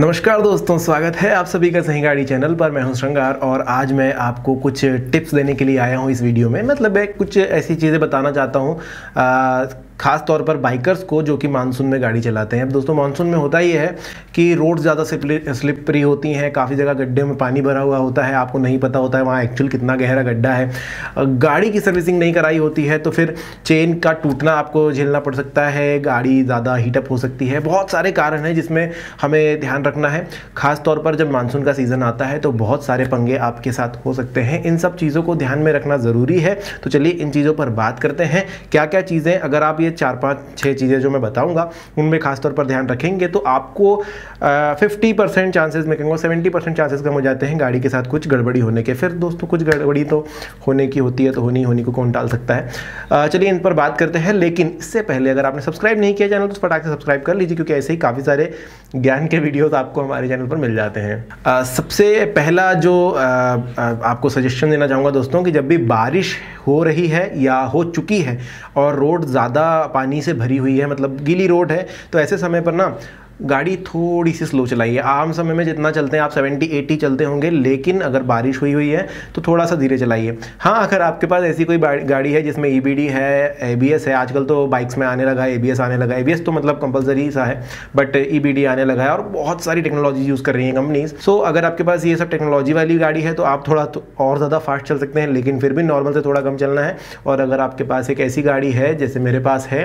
नमस्कार दोस्तों, स्वागत है आप सभी का सही गाड़ी चैनल पर। मैं हूं श्रृंगार और आज मैं आपको कुछ टिप्स देने के लिए आया हूं इस वीडियो में। मतलब मैं कुछ ऐसी चीज़ें बताना चाहता हूं खास तौर पर बाइकर्स को जो कि मानसून में गाड़ी चलाते हैं। अब दोस्तों मानसून में होता ही है कि रोड्स ज़्यादा स्लिपरी होती हैं, काफ़ी जगह गड्ढे में पानी भरा हुआ होता है, आपको नहीं पता होता है वहाँ एक्चुअल कितना गहरा गड्ढा है। गाड़ी की सर्विसिंग नहीं कराई होती है तो फिर चेन का टूटना आपको झेलना पड़ सकता है, गाड़ी ज़्यादा हीटअप हो सकती है। बहुत सारे कारण हैं जिसमें हमें ध्यान रखना है। खास तौर पर जब मानसून का सीज़न आता है तो बहुत सारे पंगे आपके साथ हो सकते हैं। इन सब चीज़ों को ध्यान में रखना ज़रूरी है। तो चलिए इन चीज़ों पर बात करते हैं, क्या क्या चीज़ें अगर आप 4-5-6 चीज़ें जो मैं बताऊंगा उनमें खासतौर पर ध्यान रखेंगे तो आपको 50% चांसेस, मैं कहूँगा 70% चांसेस कम हो जाते हैं गाड़ी के साथ कुछ गड़बड़ी होने के। फिर दोस्तों कुछ गड़बड़ी तो होने की होती है, तो होनी को कौन टाल सकता है। चलिए इन पर बात करते हैं, लेकिन इससे पहले अगर आपने सब्सक्राइब नहीं किया चैनल तो फटाक से सब्सक्राइब कर लीजिए, क्योंकि ऐसे ही काफ़ी सारे ज्ञान के वीडियोज़ आपको हमारे चैनल पर मिल जाते हैं। सबसे पहला जो आपको सजेशन देना चाहूँगा दोस्तों कि जब भी बारिश हो रही है या हो चुकी है और रोड ज़्यादा पानी से भरी हुई है, मतलब गीली रोड है, तो ऐसे समय पर ना गाड़ी थोड़ी सी स्लो चलाइए। आम समय में जितना चलते हैं आप 70-80 चलते होंगे, लेकिन अगर बारिश हुई है तो थोड़ा सा धीरे चलाइए। हाँ, अगर आपके पास ऐसी कोई गाड़ी है जिसमें EBD है, ABS है, आजकल तो बाइक्स में आने लगा है ABS आने लगा है। ABS तो मतलब कंपलसरी सा है, बट EBD आने लगा है और बहुत सारी टेक्नोलॉजी यूज़ कर रही हैं कंपनीज। सो अगर आपके पास ये सब टेक्नोलॉजी वाली गाड़ी है तो आप थोड़ा और ज़्यादा फास्ट चल सकते हैं, लेकिन फिर भी नॉर्मल से थोड़ा कम चलना है। और अगर आपके पास एक ऐसी गाड़ी है जैसे मेरे पास है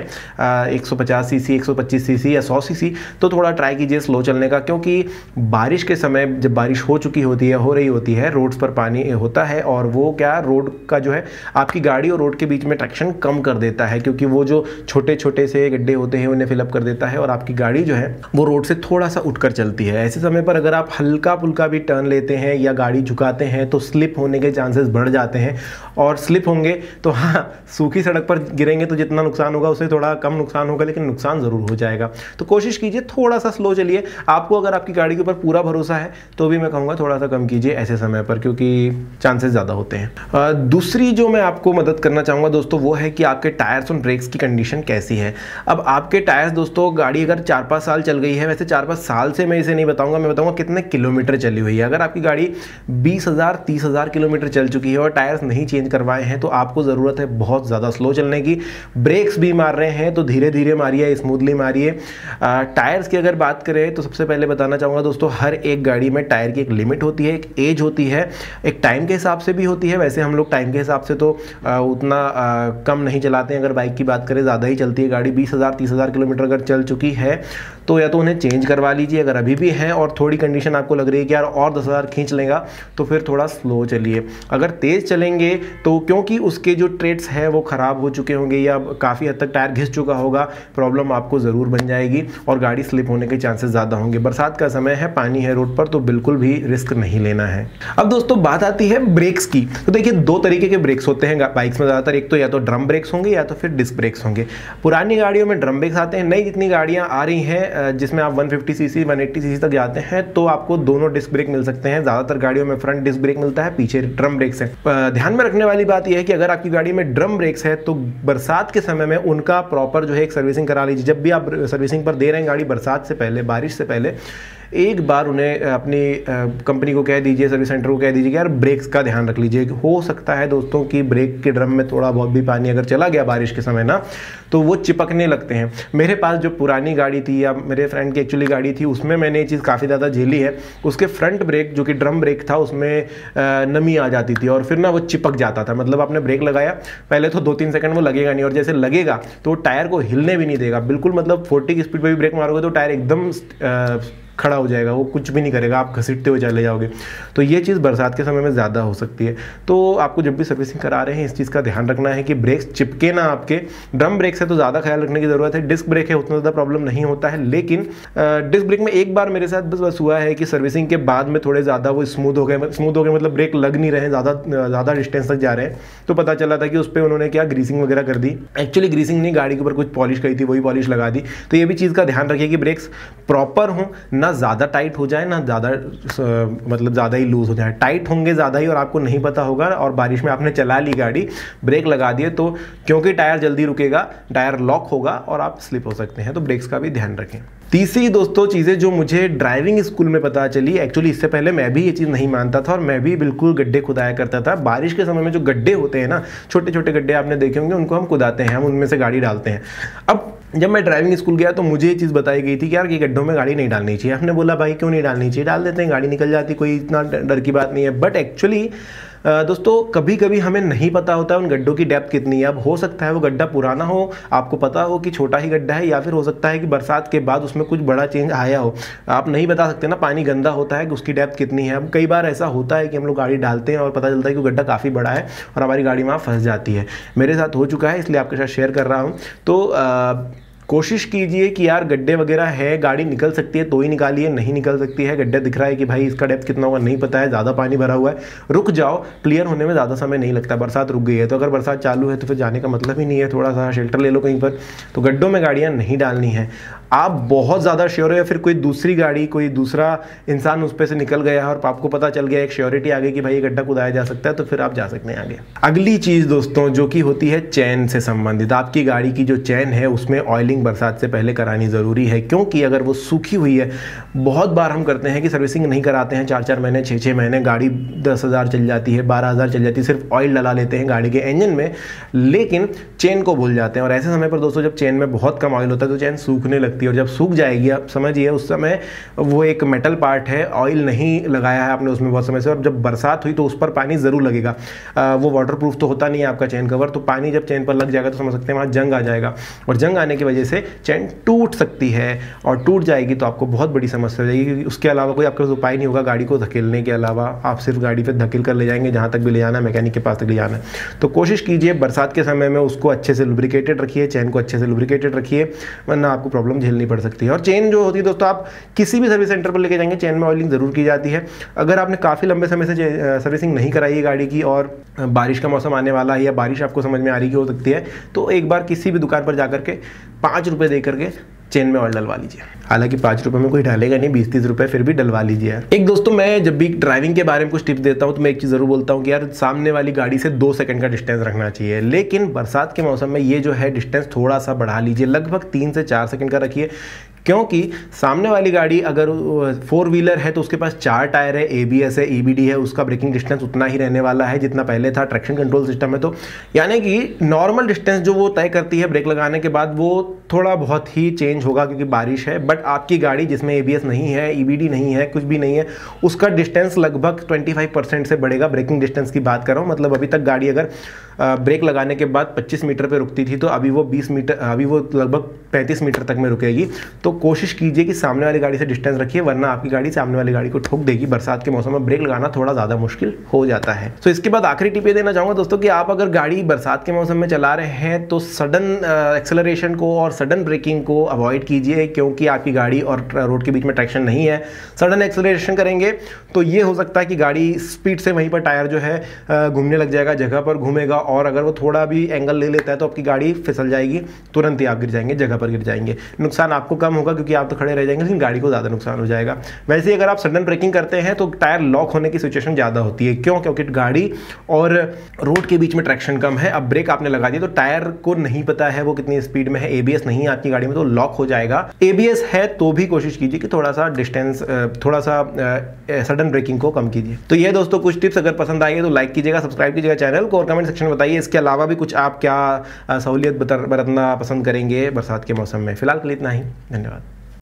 150cc, 125cc या 100cc, तो ट्राई कीजिए स्लो चलने का, क्योंकि बारिश के समय जब बारिश हो चुकी होती है, हो रही होती है, रोड्स पर पानी होता है और वो क्या रोड का जो है आपकी गाड़ी और रोड के बीच में ट्रैक्शन कम कर देता है, क्योंकि वो जो छोटे छोटे से गड्ढे होते हैं उन्हें फिलअप कर देता है और आपकी गाड़ी जो है वो रोड से थोड़ा सा उठकर चलती है। ऐसे समय पर अगर आप हल्का फुल्का भी टर्न लेते हैं या गाड़ी झुकाते हैं तो स्लिप होने के चांसेस बढ़ जाते हैं, और स्लिप होंगे तो हाँ, सूखी सड़क पर गिरेंगे तो जितना नुकसान होगा उससे थोड़ा कम नुकसान होगा, लेकिन नुकसान ज़रूर हो जाएगा। तो कोशिश कीजिए थोड़ा सा स्लो चलिए। आपको अगर आपकी गाड़ी के ऊपर पूरा भरोसा है तो भी मैं कहूँगा थोड़ा सा कम कीजिए ऐसे समय पर, क्योंकि चांसेस ज़्यादा होते हैं। दूसरी जो मैं आपको मदद करना चाहूँगा दोस्तों वो है कि आपके टायर्स और ब्रेक्स की कंडीशन कैसी है। अब आपके टायर्स दोस्तों, गाड़ी अगर 4-5 साल चल गई है, वैसे 4-5 साल से मैं इसे नहीं बताऊँगा, मैं बताऊँगा कितने किलोमीटर चली हुई है। अगर आपकी गाड़ी 20,000-30,000 किलोमीटर चल चुकी है और टायर्स नहीं चेंज करवाए हैं तो आपको ज़रूरत है बहुत ज़्यादा स्लो चलने की। ब्रेक्स भी मार रहे हैं तो धीरे धीरे मारिए, स्मूथली मारिए। टायर्स अगर बात करें तो सबसे पहले बताना चाहूँगा दोस्तों, हर एक गाड़ी में टायर की एक लिमिट होती है, एक एज होती है, एक टाइम के हिसाब से भी होती है। वैसे हम लोग टाइम के हिसाब से तो उतना कम नहीं चलाते हैं। अगर बाइक की बात करें ज़्यादा ही चलती है गाड़ी, 20,000-30,000 किलोमीटर अगर चल चुकी है तो या तो उन्हें चेंज करवा लीजिए अगर अभी भी हैं, और थोड़ी कंडीशन आपको लग रही है कि यार और 10,000 खींच लेगा तो फिर थोड़ा स्लो चलिए। अगर तेज़ चलेंगे तो क्योंकि उसके जो ट्रेड्स हैं वो ख़राब हो चुके होंगे या काफ़ी हद तक टायर घिस चुका होगा, प्रॉब्लम आपको ज़रूर बन जाएगी और गाड़ी स्लिप होने के चांसेस ज़्यादा होंगे। बरसात का समय है, पानी है रोड पर, तो बिल्कुल भी रिस्क नहीं लेना है। अब दोस्तों बात आती है ब्रेक्स की, तो देखिए दो तरीके के ब्रेक्स होते हैं बाइक्स में ज़्यादातर। एक तो या तो ड्रम ब्रेक्स होंगे या तो फिर डिस्क ब्रेक्स होंगे। पुरानी गाड़ियों में ड्रम ब्रेक्स आते हैं, नई जितनी गाड़ियाँ आ रही हैं जिसमें आप 150cc 180cc तक जाते हैं तो आपको दोनों डिस्क ब्रेक मिल सकते हैं। ज़्यादातर गाड़ियों में फ्रंट डिस्क ब्रेक मिलता है, पीछे ड्रम ब्रेक्स है। ध्यान में रखने वाली बात यह है कि अगर आपकी गाड़ी में ड्रम ब्रेक्स है तो बरसात के समय में उनका प्रॉपर जो है एक सर्विसिंग करा लीजिए। जब भी आप सर्विसिंग पर दे रहे हैं गाड़ी, बरसात से पहले, बारिश से पहले एक बार उन्हें अपनी कंपनी को कह दीजिए, सर्विस सेंटर को कह दीजिए कि यार ब्रेक्स का ध्यान रख लीजिए। हो सकता है दोस्तों कि ब्रेक के ड्रम में थोड़ा बहुत भी पानी अगर चला गया बारिश के समय ना, तो वो चिपकने लगते हैं। मेरे पास जो पुरानी गाड़ी थी या मेरे फ्रेंड की एक्चुअली गाड़ी थी, उसमें मैंने ये चीज़ काफ़ी ज़्यादा झेली है। उसके फ्रंट ब्रेक जो कि ड्रम ब्रेक था उसमें नमी आ जाती थी और फिर ना वो चिपक जाता था। मतलब आपने ब्रेक लगाया, पहले तो 2-3 सेकंड वो लगेगा नहीं, और जैसे लगेगा तो टायर को हिलने भी नहीं देगा बिल्कुल। मतलब 40 की स्पीड पर भी ब्रेक मारोगे तो टायर एकदम खड़ा हो जाएगा, वो कुछ भी नहीं करेगा, आप घसीटते हुए चले जाओगे। तो ये चीज़ बरसात के समय में ज़्यादा हो सकती है। तो आपको जब भी सर्विसिंग करा रहे हैं इस चीज़ का ध्यान रखना है कि ब्रेक्स चिपके ना आपके। ड्रम ब्रेक्स है तो ज़्यादा ख्याल रखने की ज़रूरत है। डिस्क ब्रेक है उतना ज़्यादा प्रॉब्लम नहीं होता है, लेकिन डिस्क ब्रेक में एक बार मेरे साथ बस हुआ है कि सर्विसिंग के बाद में थोड़े ज़्यादा वो स्मूथ हो गए, मतलब ब्रेक लग नहीं रहे, ज़्यादा डिस्टेंस तक जा रहे हैं, तो पता चला था कि उस पर उन्होंने क्या ग्रीसिंग वगैरह कर दी। एक्चुअली ग्रीसिंग नहीं, गाड़ी के ऊपर कुछ पॉलिश कही थी, वही पॉलिश लगा दी। तो ये भी चीज़ का ध्यान रखिए कि ब्रेक्स प्रॉपर हों, ना ज़्यादा टाइट हो जाए ना ज़्यादा मतलब ज़्यादा ही लूज़ हो जाए, टाइट होंगे ज़्यादा ही और आपको नहीं पता होगा, और बारिश में आपने चला ली गाड़ी, ब्रेक लगा दिए, तो क्योंकि टायर जल्दी रुकेगा, टायर लॉक होगा और आप स्लिप हो सकते हैं, तो ब्रेक्स का भी ध्यान रखें। तीसरी दोस्तों चीज़ें जो मुझे ड्राइविंग स्कूल में पता चली, एक्चुअली इससे पहले मैं भी ये चीज़ नहीं मानता था और मैं भी बिल्कुल गड्ढे खुदाया करता था। बारिश के समय में जो गड्ढे होते हैं ना, छोटे छोटे गड्ढे आपने देखे होंगे, उनको हम खुदाते हैं, हम उनमें से गाड़ी डालते हैं। अब जब मैं ड्राइविंग स्कूल गया तो मुझे ये चीज़ बताई गई थी कि यार ये गड्ढों में गाड़ी नहीं डालनी चाहिए। हमने बोला भाई क्यों नहीं डालनी चाहिए, डाल देते हैं, गाड़ी निकल जाती, कोई इतना डर की बात नहीं है। बट एक्चुअली दोस्तों कभी कभी हमें नहीं पता होता है उन गड्ढों की डेप्थ कितनी है। अब हो सकता है वो गड्ढा पुराना हो, आपको पता हो कि छोटा ही गड्ढा है, या फिर हो सकता है कि बरसात के बाद उसमें कुछ बड़ा चेंज आया हो, आप नहीं बता सकते ना, पानी गंदा होता है कि उसकी डेप्थ कितनी है। अब कई बार ऐसा होता है कि हम लोग गाड़ी डालते हैं और पता चलता है कि वो गड्ढा काफ़ी बड़ा है और हमारी गाड़ी वहाँ फंस जाती है। मेरे साथ हो चुका है, इसलिए आपके साथ शेयर कर रहा हूँ। तो कोशिश कीजिए कि यार गड्ढे वगैरह है, गाड़ी निकल सकती है तो ही निकालिए, नहीं निकल सकती है, गड्ढा दिख रहा है कि भाई इसका डेप्थ कितना होगा नहीं पता है, ज़्यादा पानी भरा हुआ है, रुक जाओ, क्लियर होने में ज़्यादा समय नहीं लगता। बरसात रुक गई है तो, अगर बरसात चालू है तो फिर जाने का मतलब ही नहीं है, थोड़ा सा शेल्टर ले लो कहीं पर। तो गड्ढों में गाड़ियाँ नहीं डालनी है। आप बहुत ज़्यादा श्योर हो या फिर कोई दूसरी गाड़ी, कोई दूसरा इंसान उस पर से निकल गया और आपको पता चल गया, एक श्योरिटी आ गई कि भाई ये गड्ढा खुदाया जा सकता है, तो फिर आप जा सकते हैं आगे। अगली चीज़ दोस्तों जो कि होती है चैन से संबंधित, आपकी गाड़ी की जो चैन है उसमें ऑयलिंग बरसात से पहले करानी ज़रूरी है, क्योंकि अगर वो सूखी हुई है, बहुत बार हम करते हैं कि सर्विसिंग नहीं कराते हैं, 4-4 महीने 6-6 महीने, गाड़ी 10,000 चल जाती है, 12,000 चल जाती है, सिर्फ ऑयल डला लेते हैं गाड़ी के इंजन में, लेकिन चेन को भूल जाते हैं। और ऐसे समय पर दोस्तों जब चेन में बहुत कम ऑयल होता है तो चेन सूखने लगती है, और जब सूख जाएगी आप समझिए उस समय वो एक मेटल पार्ट है, ऑयल नहीं लगाया है आपने उसमें बहुत समय से, और जब बरसात हुई तो उस पर पानी ज़रूर लगेगा। वो वाटरप्रूफ तो होता नहीं है आपका चेन कवर, तो पानी जब चेन पर लग जाएगा तो समझ सकते हैं वहाँ जंग आ जाएगा, और जंग आने की वजह से चैन टूट सकती है, और टूट जाएगी तो आपको बहुत बड़ी समस्या हो जाएगी, क्योंकि उसके अलावा कोई आपके पास उपाय नहीं होगा। गाड़ी को धकेलने के अलावा आप सिर्फ गाड़ी पे धकेल कर ले जाएंगे, जहाँ तक भी ले जाना है, मैकेनिक के पास तक ले जाना है। तो कोशिश कीजिए बरसात के समय में उसको अच्छे से लुब्रिकेटेड रखिए, चैन को अच्छे से लुब्रिकेटेड रखिए, वरना आपको प्रॉब्लम झेलनी पड़ सकती है। और चेन जो होती है दोस्तों, आप किसी भी सर्विस सेंटर पर लेके जाएंगे, चैन में ऑयलिंग ज़रूर की जाती है। अगर आपने काफ़ी लंबे समय से सर्विसिंग नहीं कराई है गाड़ी की, और बारिश का मौसम आने वाला है या बारिश आपको समझ में आ रही हो सकती है, तो एक बार किसी भी दुकान पर जाकर के 5 रुपये दे करके चेन में ऑयल डलवा लीजिए। हालांकि 5 रुपये में कोई डालेगा नहीं, 20-30 रुपये फिर भी डलवा लीजिए। एक दोस्तों मैं जब भी ड्राइविंग के बारे में कुछ टिप्स देता हूँ तो मैं एक चीज़ ज़रूर बोलता हूँ कि यार सामने वाली गाड़ी से 2 सेकंड का डिस्टेंस रखना चाहिए, लेकिन बरसात के मौसम में ये जो है डिस्टेंस थोड़ा सा बढ़ा लीजिए, लगभग 3 से 4 सेकंड का रखिए, क्योंकि सामने वाली गाड़ी अगर 4 व्हीलर है तो उसके पास 4 टायर है, ABS है, EBD है, उसका ब्रेकिंग डिस्टेंस उतना ही रहने वाला है जितना पहले था, ट्रैक्शन कंट्रोल सिस्टम है, तो यानी कि नॉर्मल डिस्टेंस जो वो तय करती है ब्रेक लगाने के बाद वो थोड़ा बहुत ही चेंज होगा क्योंकि बारिश है। बट आपकी गाड़ी जिसमें ABS नहीं है, EBD नहीं है, कुछ भी नहीं है, उसका डिस्टेंस लगभग 25% से बढ़ेगा, ब्रेकिंग डिस्टेंस की बात कर रहा हूँ। मतलब अभी तक गाड़ी अगर ब्रेक लगाने के बाद 25 मीटर पर रुकती थी तो अभी वो 20 मीटर, अभी वो लगभग 35 मीटर तक में रुकेगी। तो कोशिश कीजिए कि सामने वाली गाड़ी से डिस्टेंस रखिए, वरना आपकी गाड़ी सामने वाली गाड़ी को ठोक देगी। बरसात के मौसम में ब्रेक लगाना थोड़ा ज़्यादा मुश्किल हो जाता है। तो इसके बाद आखिरी टिप ये देना चाहूँगा दोस्तों कि आप अगर गाड़ी बरसात के मौसम में चला रहे हैं तो सडन एक्सेलरेशन को और सडन ब्रेकिंग को अवॉइड कीजिए, क्योंकि आपकी गाड़ी और रोड के बीच में ट्रैक्शन नहीं है। सडन एक्सेलरेशन करेंगे तो ये हो सकता है कि गाड़ी स्पीड से वहीं पर टायर जो है घूमने लग जाएगा, जगह पर घूमेगा, और अगर वो थोड़ा भी एंगल ले लेता है तो आपकी गाड़ी फिसल जाएगी, तुरंत ही आप गिर जाएंगे, जगह पर गिर जाएंगे। नुकसान आपको कम होगा क्योंकि आप तो खड़े रह जाएंगे, लेकिन गाड़ी को ज़्यादा नुकसान हो जाएगा। वैसे अगर आप सडन ब्रेकिंग करते हैं तो टायर लॉक होने की सिचुएशन ज़्यादा होती है, क्यों? क्योंकि गाड़ी और रोड के बीच में ट्रैक्शन कम है। अब ब्रेक आपने लगा दिया तो टायर को नहीं पता है वो कितनी स्पीड में है, ABS नहीं है आपकी गाड़ी में तो लॉक हो जाएगा। ABS है तो भी कोशिश कीजिए कि थोड़ा सा डिस्टेंस, थोड़ा सा सडन ब्रेकिंग को कम कीजिए। तो ये दोस्तों कुछ टिप्स, अगर पसंद आई है तो लाइक कीजिएगा, सब्सक्राइब कीजिएगा चैनल को, और कमेंट सेक्शन में बताइए इसके अलावा भी कुछ आप क्या सहूलियत बरतना पसंद करेंगे बरसात के मौसम में। फिलहाल के लिए इतना ही, धन्यवाद।